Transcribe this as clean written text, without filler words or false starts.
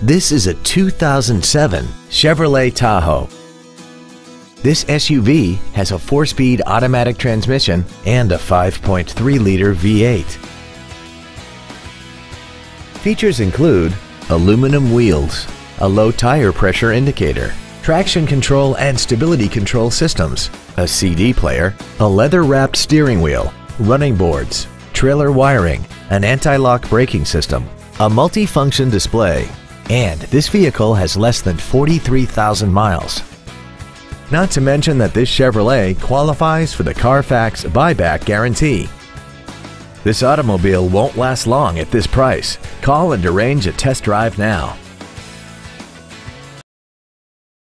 This is a 2007 Chevrolet Tahoe. This SUV has a 4-speed automatic transmission and a 5.3-liter V8. Features include aluminum wheels, a low tire pressure indicator, traction control and stability control systems, a CD player, a leather-wrapped steering wheel, running boards, trailer wiring, an anti-lock braking system, a multi-function display, and this vehicle has less than 43,000 miles. Not to mention that this Chevrolet qualifies for the Carfax buyback guarantee. This automobile won't last long at this price. Call and arrange a test drive now.